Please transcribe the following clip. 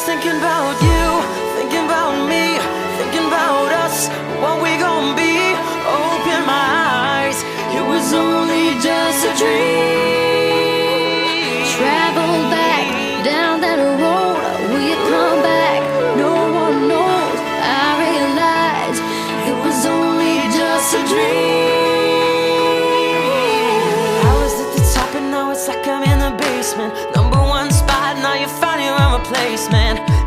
was thinking about you, thinking about me, thinking about us, what we gon' be. Open my eyes, it was only just a dream. Travel back down that road, will you come back? No one knows. I realized it was only just a dream. I was at the top and now it's like I'm in the basement. Number one spot, now you find your own replacement.